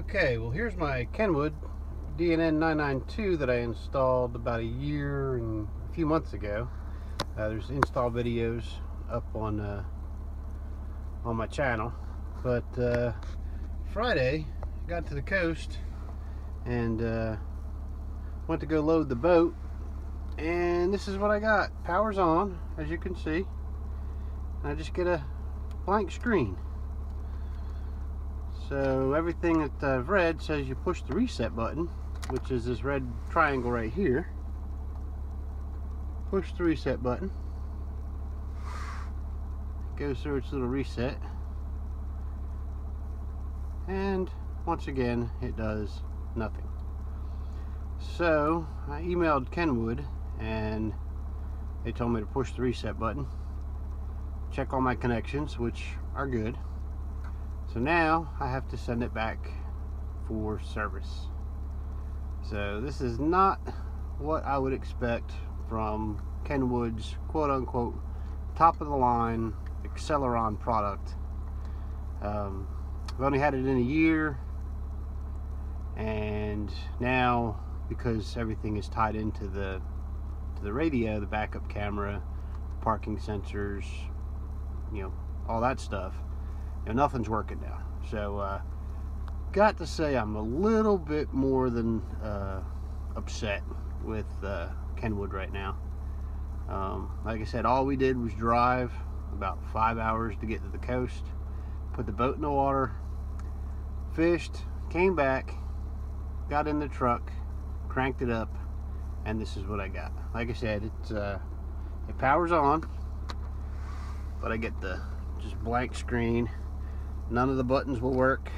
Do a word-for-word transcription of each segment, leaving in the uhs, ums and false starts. Okay, well here's my Kenwood D N N nine nine two that I installed about a year and a few months ago. Uh, there's install videos up on uh, on my channel, but uh, Friday I got to the coast and uh, went to go load the boat, and this is what I got. Power's on, as you can see, and I just get a blank screen. So everything that I've read says you push the reset button, which is this red triangle right here. Push the reset button. It goes through its little reset. And once again, it does nothing. So I emailed Kenwood and they told me to push the reset button. Check all my connections, which are good. So now I have to send it back for service. So this is not what I would expect from Kenwood's quote-unquote top-of-the-line Exceleron product. Um, I've only had it in a year, and now because everything is tied into the to the radio, the backup camera, parking sensors, you know, all that stuff. You know, nothing's working now, so uh, got to say I'm a little bit more than uh, upset with uh, Kenwood right now. Um, like I said, all we did was drive about five hours to get to the coast, put the boat in the water, fished, came back, got in the truck, cranked it up, and this is what I got. Like I said, it's uh, it powers on, but I get the just blank screen. None of the buttons will work.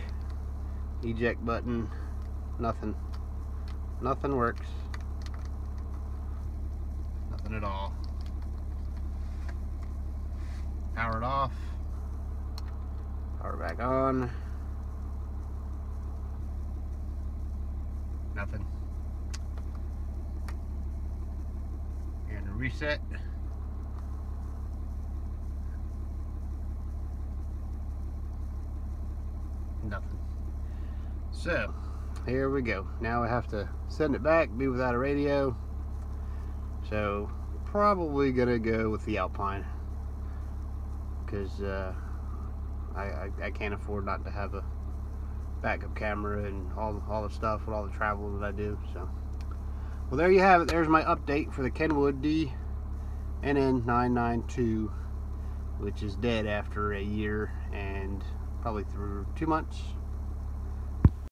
Eject button, nothing. Nothing works. Nothing at all. Power it off. Power back on. Nothing. And a reset. Nothing. So here we go. Now I have to send it back, be without a radio, so probably gonna go with the Alpine, because uh, I, I, I can't afford not to have a backup camera and all, all the stuff with all the travel that I do. So well, there you have it. There's my update for the Kenwood D N N nine nine two, which is dead after a year and probably through two months.